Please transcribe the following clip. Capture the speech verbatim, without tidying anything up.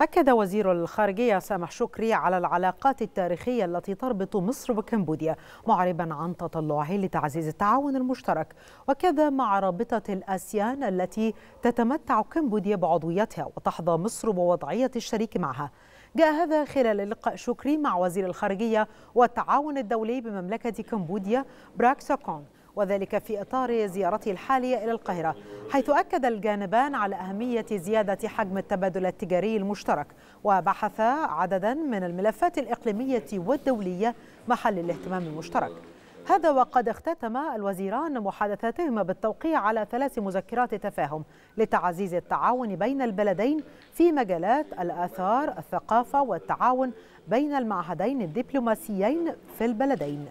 أكد وزير الخارجية سامح شكري على العلاقات التاريخية التي تربط مصر بكمبوديا، معربا عن تطلعه لتعزيز التعاون المشترك، وكذا مع رابطة الآسيان التي تتمتع كمبوديا بعضويتها وتحظى مصر بوضعية الشريك معها. جاء هذا خلال لقاء شكري مع وزير الخارجية والتعاون الدولي بمملكة كمبوديا براكساكون، وذلك في إطار زيارته الحالية إلى القاهرة، حيث أكد الجانبان على أهمية زيادة حجم التبادل التجاري المشترك، وبحثا عددا من الملفات الإقليمية والدولية محل الاهتمام المشترك. هذا وقد اختتم الوزيران محادثاتهما بالتوقيع على ثلاث مذكرات تفاهم لتعزيز التعاون بين البلدين في مجالات الآثار، الثقافة، والتعاون بين المعهدين الدبلوماسيين في البلدين.